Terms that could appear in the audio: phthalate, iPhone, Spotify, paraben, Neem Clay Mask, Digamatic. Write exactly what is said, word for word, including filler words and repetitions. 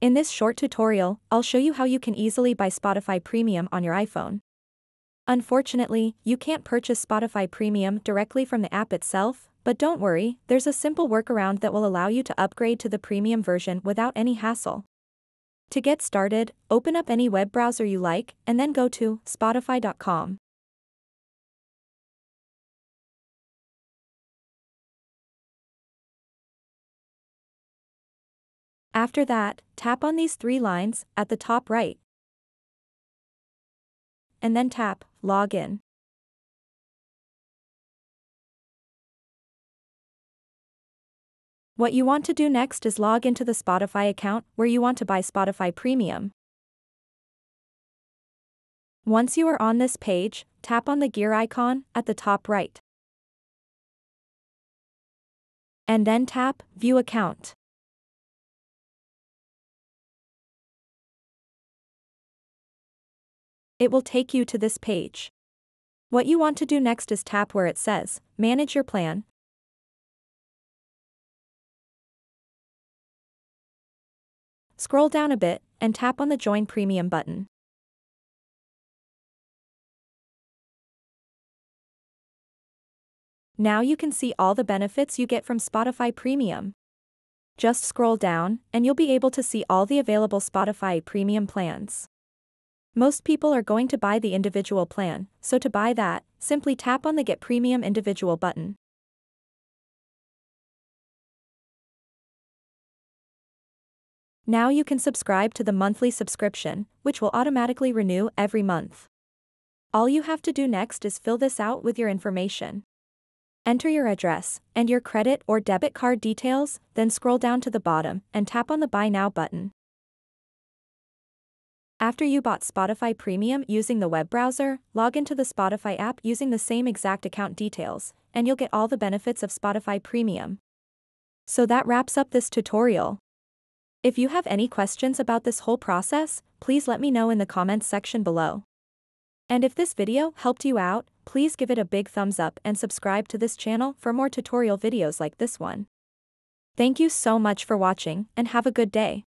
In this short tutorial, I'll show you how you can easily buy Spotify Premium on your iPhone. Unfortunately, you can't purchase Spotify Premium directly from the app itself, but don't worry, there's a simple workaround that will allow you to upgrade to the premium version without any hassle. To get started, open up any web browser you like and then go to spotify dot com. After that, tap on these three lines at the top right. And then tap Login. What you want to do next is log into the Spotify account where you want to buy Spotify Premium. Once you are on this page, tap on the gear icon at the top right. And then tap View Account. It will take you to this page. What you want to do next is tap where it says, Manage your plan. Scroll down a bit, and tap on the Join Premium button. Now you can see all the benefits you get from Spotify Premium. Just scroll down, and you'll be able to see all the available Spotify Premium plans. Most people are going to buy the individual plan, so to buy that, simply tap on the Get Premium Individual button. Now you can subscribe to the monthly subscription, which will automatically renew every month. All you have to do next is fill this out with your information. Enter your address and your credit or debit card details, then scroll down to the bottom and tap on the Buy Now button. After you bought Spotify Premium using the web browser, log into the Spotify app using the same exact account details, and you'll get all the benefits of Spotify Premium. So that wraps up this tutorial. If you have any questions about this whole process, please let me know in the comments section below. And if this video helped you out, please give it a big thumbs up and subscribe to this channel for more tutorial videos like this one. Thank you so much for watching and have a good day.